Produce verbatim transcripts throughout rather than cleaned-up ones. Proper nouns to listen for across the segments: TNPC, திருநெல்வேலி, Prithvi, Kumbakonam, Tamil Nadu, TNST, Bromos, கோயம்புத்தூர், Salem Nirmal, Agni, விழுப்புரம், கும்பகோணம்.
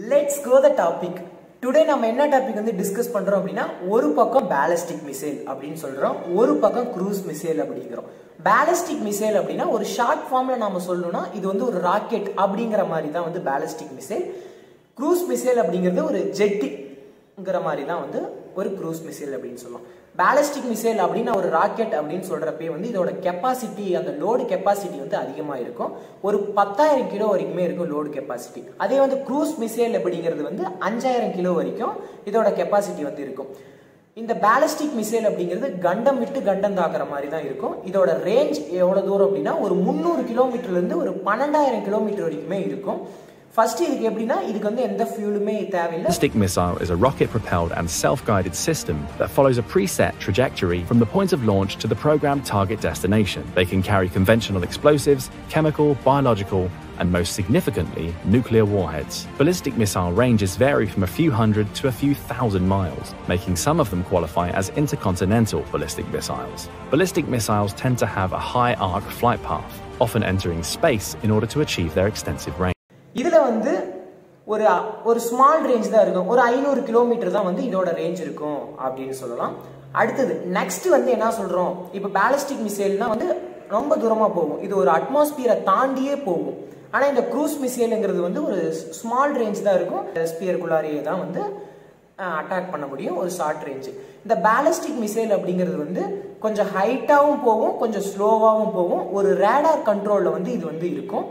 Let's go the topic. Today we will discuss one topic, ballistic missile, one topic cruise missile. Ballistic missile is a short form, this is a rocket, ballistic missile. Cruise missile is a cruise missile. Ballistic missile அப்படினா ஒரு rocket அப்படினு சொல்றப்பே வந்து இதோட capacity அந்த load capacity வந்து அதிகமா இருக்கும் ஒரு பத்தாயிரம் கிலோ வரைக்கும் இருக்கும் load capacity அதே வந்து cruise missile அப்படிங்கிறது வந்து ஐயாயிரம் கிலோ வரைக்கும் இதோட capacity வந்து இருக்கும் இந்த ballistic missile அப்படிங்கிறது கண்டம் விட்டு கண்டம் தாக்குற மாதிரி தான் இருக்கும் இதோட range எவ்வளவு தூரம் அப்படினா ஒரு முந்நூறு கிலோமீட்டர்ல இருந்து ஒரு பன்னிரண்டாயிரம் கிலோமீட்டர் வரைக்கும் இருக்கும் First, ballistic missile is a rocket-propelled and self-guided system that follows a preset trajectory from the point of launch to the programmed target destination. They can carry conventional explosives, chemical, biological, and most significantly, nuclear warheads. Ballistic missile ranges vary from a few hundred to a few thousand miles, making some of them qualify as intercontinental ballistic missiles. Ballistic missiles tend to have a high arc flight path, often entering space in order to achieve their extensive range. இதுல வந்து ஒரு ஒரு small range தான் இருக்கும் ஒரு ஐநூறு கிமீ தான் வந்து இதோட ரேஞ்ச் இருக்கும் அப்படினு சொல்லலாம் அடுத்து நெக்ஸ்ட் வந்து என்ன சொல்றோம் இப்போ ballistic missileனா வந்து ரொம்ப தூரமா போகும் இது ஒரு அட்மாஸ்பியரை தாண்டியே போகும் ஆனா இந்த cruise missileங்கிறது வந்து ஒரு ஸ்மால் ரேஞ்ச் தான் இருக்கும் ஸ்பியர்குள்ளாரியே தான் வந்து அட்டாக் பண்ண முடியும் ஒரு ஷார்ட் ரேஞ்ச் இந்த ballistic missile அப்படிங்கிறது வந்து கொஞ்சம் ஹைட்டாவும் போகும் கொஞ்சம் ஸ்லோவாவும் போகும் ஒரு ரேடார் கண்ட்ரோல்ல வந்து இது வந்து இருக்கும்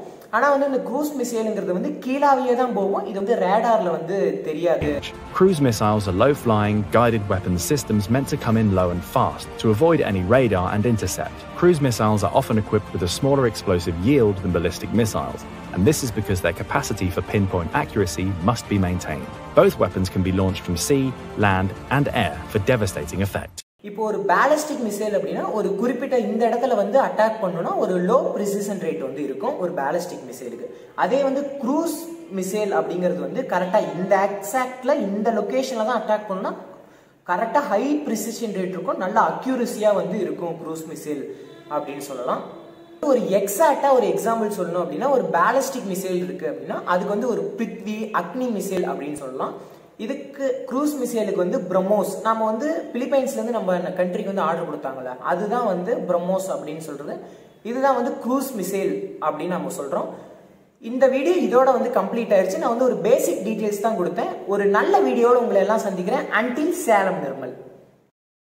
Cruise missiles are low-flying, guided weapons systems meant to come in low and fast to avoid any radar and intercept. Cruise missiles are often equipped with a smaller explosive yield than ballistic missiles, and this is because their capacity for pinpoint accuracy must be maintained. Both weapons can be launched from sea, land, and air for devastating effect. இப்போ ஒரு ballistic missile அப்படினா ஒரு குறிப்பிட்ட இந்த இடத்துல வந்து attack பண்ணனும்னா ஒரு low precision rate வந்து இருக்கும் ஒரு ballistic missileக்கு அதே வந்து cruise missile அப்படிங்கிறது வந்து கரெக்ட்டா இந்த எக்ஸாக்ட்ல இந்த லொகேஷன்ல தான் attack பண்ணனும்னா கரெக்ட்டா high precision rate இருக்கும் நல்ல accuracy-ஆ வந்து இருக்கும் cruise missile அப்படினு சொல்லலாம் ஒரு எக்ஸாக்ட்டா ஒரு எக்ஸாம்பிள் சொல்லணும் அப்படினா ஒரு ballistic missile இருக்கு அப்படினா அதுக்கு வந்து ஒரு Prithvi Agni missile அப்படினு சொல்லலாம் இதுக்கு cruise missile வந்து Bromos நாம வந்து Philippines-ல இருந்து நம்ம country-க்கு வந்து ஆர்டர் கொடுத்தாங்கல அதுதான் வந்து Bromos அப்படினு சொல்றது இதுதான் வந்து cruise missile அப்படி நாம சொல்றோம் இந்த வீடியோ இதோட வந்து கம்ப்ளீட் ஆயிருச்சு நான் வந்து ஒரு பேசிக் டீடைல்ஸ் தான் கொடுத்தேன் ஒரு நல்ல வீடியோல உங்களை எல்லாம் சந்திக்கிறேன் until Salem Nirmal